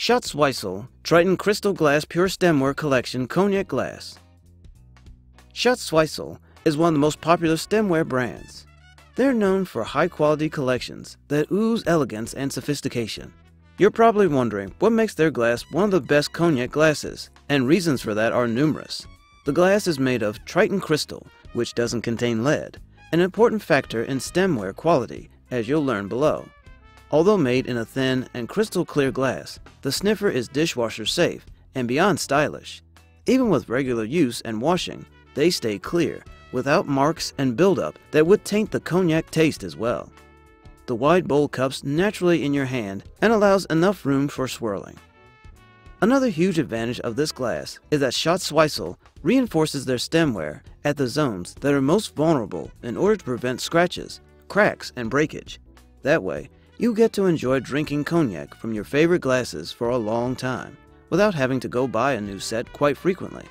Schott Zwiesel Tritan Crystal Glass Pure Stemware Collection Cognac Glass. Schott Zwiesel is one of the most popular stemware brands. They're known for high-quality collections that ooze elegance and sophistication. You're probably wondering what makes their glass one of the best cognac glasses, and reasons for that are numerous. The glass is made of Tritan crystal, which doesn't contain lead, an important factor in stemware quality, as you'll learn below. Although made in a thin and crystal clear glass, the sniffer is dishwasher safe and beyond stylish. Even with regular use and washing, they stay clear, without marks and buildup that would taint the cognac taste as well. The wide bowl cups naturally in your hand and allows enough room for swirling. Another huge advantage of this glass is that Schott Zwiesel reinforces their stemware at the zones that are most vulnerable in order to prevent scratches, cracks, and breakage. That way, you get to enjoy drinking cognac from your favorite glasses for a long time, without having to go buy a new set quite frequently.